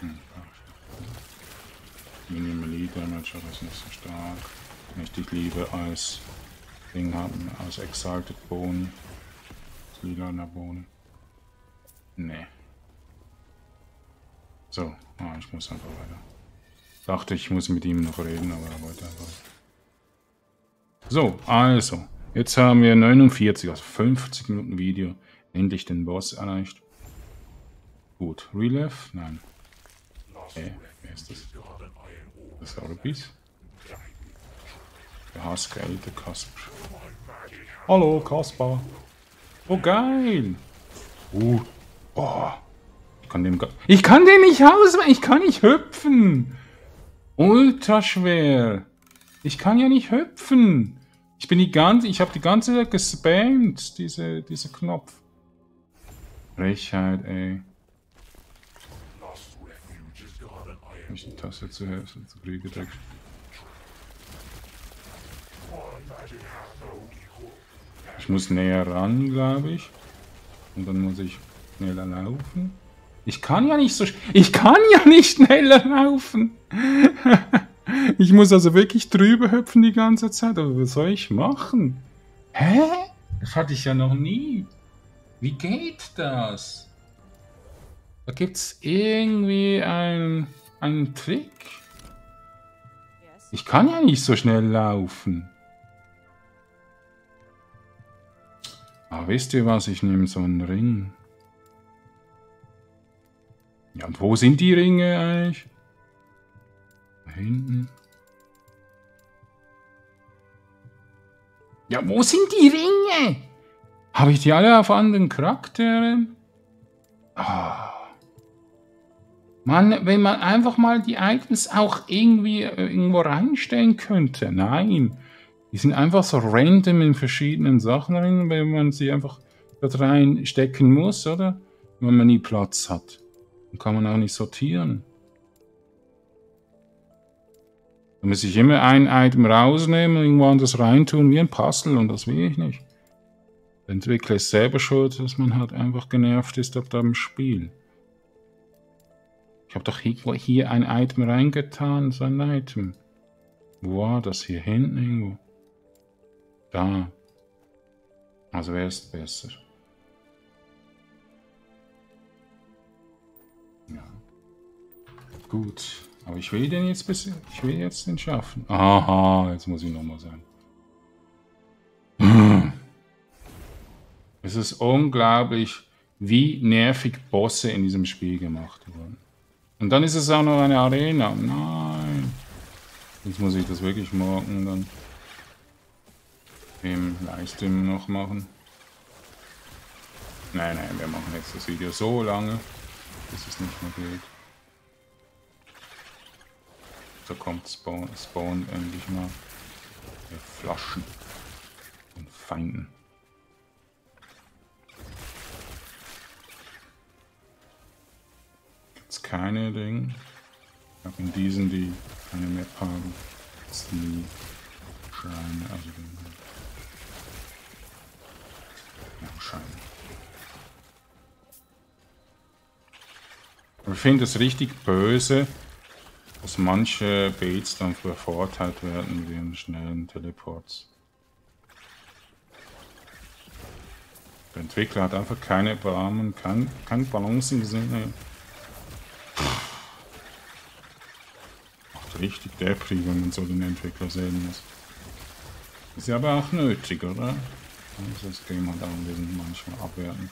Hm. Minimal Damage, aber ist nicht so stark. Richtig liebe als Ding haben, als Exalted Bone. Als lilaner Bone. Nee. So, ah, ich muss einfach weiter. Dachte, ich muss mit ihm noch reden, aber er wollte einfach. So, also. Jetzt haben wir neunundvierzig, also fünfzig Minuten Video. Endlich den Boss erreicht. Gut, Relief? Nein. Okay, wer ist das? Das ist Orbis. Der haarskeilte Kasper. Hallo, Kasper. Oh, geil. Uh, oh. Ich kann dem... Ich kann den nicht ausweichen. Ich kann nicht hüpfen. Ultra schwer. Ich kann ja nicht hüpfen. Ich bin die ganze... Ich habe die ganze Zeit gespammt, diese, diese Knopf. Frechheit, ey. Nicht die Taste zu helfen, zu Krieg gedeckt. Ich muss näher ran, glaube ich. Und dann muss ich schneller laufen. Ich kann ja nicht so... Ich kann ja nicht schneller laufen! Ich muss also wirklich drüber hüpfen die ganze Zeit. Aber was soll ich machen? Hä? Das hatte ich ja noch nie. Wie geht das? Da gibt es irgendwie einen, einen Trick. Ich kann ja nicht so schnell laufen. Aber wisst ihr was? Ich nehme so einen Ring. Ja, und wo sind die Ringe eigentlich? Da hinten. Ja, wo sind die Ringe? Habe ich die alle auf anderen Charakteren? Ah. Mann, wenn man einfach mal die Items auch irgendwie irgendwo reinstellen könnte. Nein. Die sind einfach so random in verschiedenen Sachen drin, wenn man sie einfach dort reinstecken muss, oder? Wenn man nie Platz hat. Dann kann man auch nicht sortieren. Da muss ich immer ein Item rausnehmen und irgendwo anders reintun, wie ein Puzzle, und das will ich nicht. Der Entwickler ist selber schuld, dass man halt einfach genervt ist ab dem Spiel. Ich habe doch hier ein Item reingetan, so ein Item. Wo war das? Hier hinten irgendwo? Da. Also wäre es besser. Ja. Gut. Aber ich will den jetzt bis, ich will jetzt den schaffen. Aha, jetzt muss ich nochmal sein. Es ist unglaublich, wie nervig Bosse in diesem Spiel gemacht wurden. Und dann ist es auch noch eine Arena. Nein. Jetzt muss ich das wirklich morgen dann im Livestream noch machen. Nein, nein, wir machen jetzt das Video so lange, bis es nicht mehr geht. Da kommt Spawn, Spawn endlich mal mit Flaschen und Feinden. Gibt's keine Dinge. Ich habe in diesen, die keine Map haben, ist die Schreine, also den ja, Schein. Aber ich finde es richtig böse, dass manche Baits dann vervorteilt werden mit ihren schnellen Teleports. Der Entwickler hat einfach keine Barmen, kein, kein Balance im Sinne. Macht richtig depprig, wenn man so den Entwickler sehen muss. Ist ja aber auch nötig, oder? Also das Game halt auch manchmal abwerten.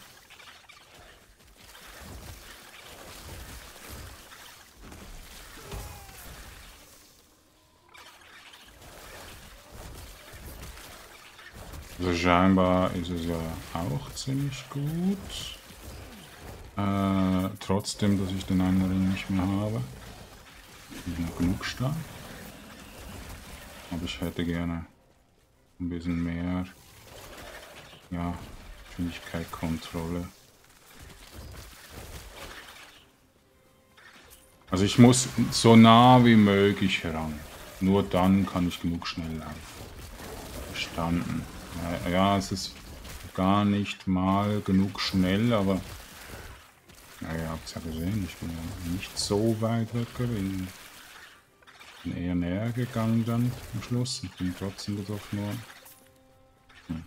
Also scheinbar ist es ja auch ziemlich gut. Äh, trotzdem, dass ich den einen Ring nicht mehr habe. Nicht noch genug stark. Aber ich hätte gerne ein bisschen mehr, ja, Geschwindigkeit, Kontrolle. Also ich muss so nah wie möglich heran. Nur dann kann ich genug schnell laufen. Verstanden. Ja, es ist gar nicht mal genug schnell, aber ja, ihr habt es ja gesehen, ich bin ja nicht so weit weg gewesen. Ich bin eher näher gegangen dann am Schluss und bin trotzdem getroffen worden. Hm.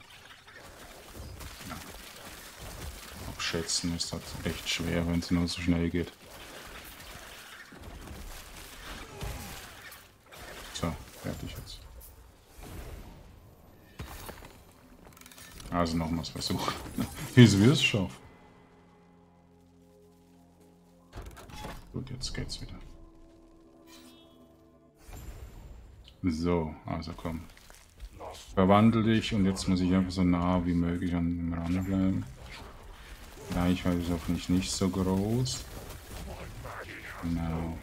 Ja. Abschätzen ist halt echt schwer, wenn es nur so schnell geht. So, fertig jetzt. Also nochmals versuchen. Wieso wir es schaffen. Gut, jetzt geht's wieder. So, also komm. Verwandel dich und jetzt muss ich einfach so nah wie möglich an dem Rand bleiben. Reichweite ist hoffentlich nicht so groß. Genau.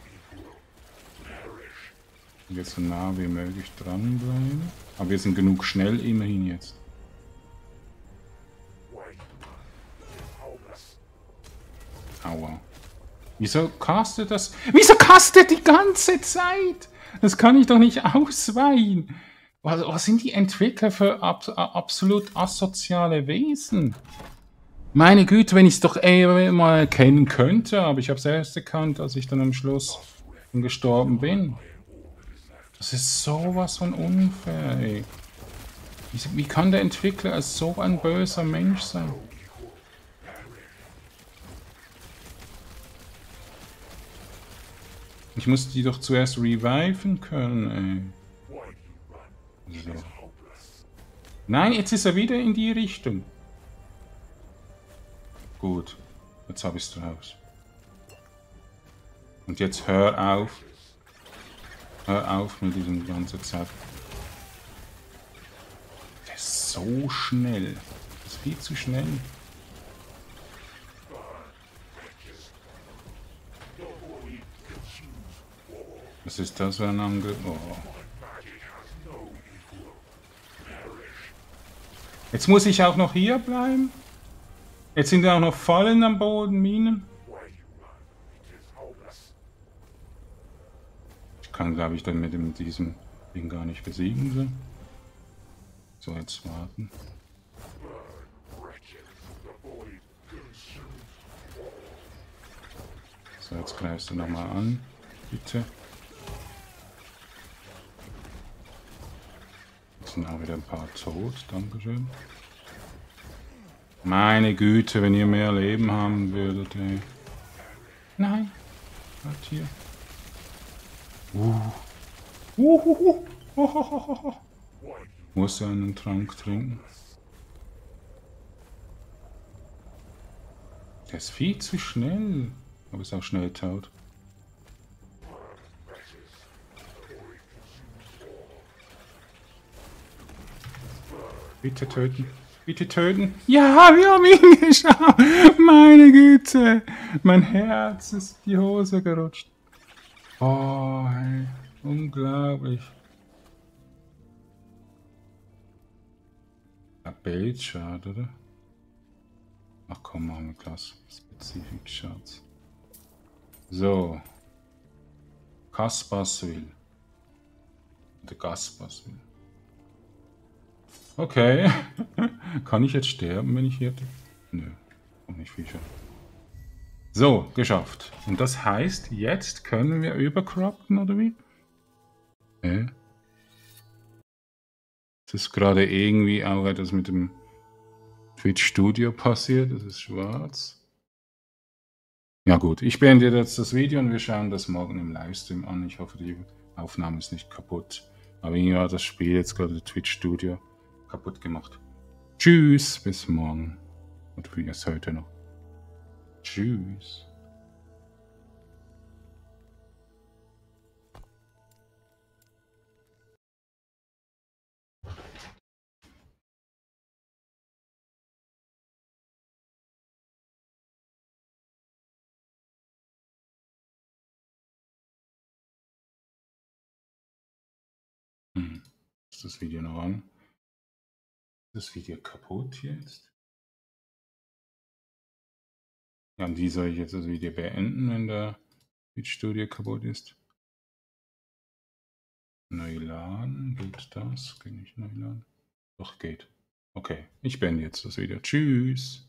Und jetzt so nah wie möglich dranbleiben. Aber wir sind genug schnell immerhin jetzt. Aua. Wieso castet das? Wieso castet die ganze Zeit? Das kann ich doch nicht ausweichen. Was, was sind die Entwickler für ab, absolut asoziale Wesen? Meine Güte, wenn ich es doch eh mal erkennen könnte, aber ich habe selbst erkannt, als ich dann am Schluss gestorben bin. Das ist sowas von unfair, ey. Wie kann der Entwickler als so ein böser Mensch sein? Ich muss die doch zuerst reviven können, ey. So. Nein, jetzt ist er wieder in die Richtung. Gut, jetzt habe ich es draus. Und jetzt hör auf. Hör auf mit diesem ganzen Zeug. Der ist so schnell. Das ist viel zu schnell. Was ist das für ein Angriff? Oh. Jetzt muss ich auch noch hier bleiben. Jetzt sind da auch noch Fallen am Boden, Minen. Ich kann, glaube ich, dann mit dem, diesem Ding gar nicht besiegen. So, so jetzt warten. So, jetzt greifst du nochmal an, bitte. Jetzt sind auch wieder ein paar tot, dankeschön. Meine Güte, wenn ihr mehr Leben haben würdet, ey. Nein, halt hier. Uh. Uhuhu. Ohohoho. Muss er einen Trank trinken? Der ist viel zu schnell, aber ist auch schnell taut. Bitte töten. Bitte töten. Ja, wir haben ihn geschafft. Meine Güte. Mein Herz ist in die Hose gerutscht. Oh, hey. Unglaublich. Ja, Bildschad, oder? Ach komm, machen wir Klass-Spezifik-Schatz. So. Kasperswil. Der Kasperswil. Okay. Kann ich jetzt sterben, wenn ich hier... Nö, und nicht viel schon. So, geschafft. Und das heißt, jetzt können wir übercropten, oder wie? Okay. Das ist gerade irgendwie auch etwas mit dem Twitch-Studio passiert. Das ist schwarz. Ja gut, ich beende jetzt das Video und wir schauen das morgen im Livestream an. Ich hoffe, die Aufnahme ist nicht kaputt. Aber irgendwie hat das Spiel jetzt gerade Twitch-Studio kaputt gemacht. Tschüss, bis morgen. Und wie es heute noch. Tschüss. Hm. Ist das Video noch an? Das Video kaputt jetzt? Ja, und wie soll ich jetzt das Video beenden, wenn der Twitch-Studio kaputt ist? Neu laden, geht das? Kann ich neu laden? Doch, geht. Okay, ich beende jetzt das Video. Tschüss!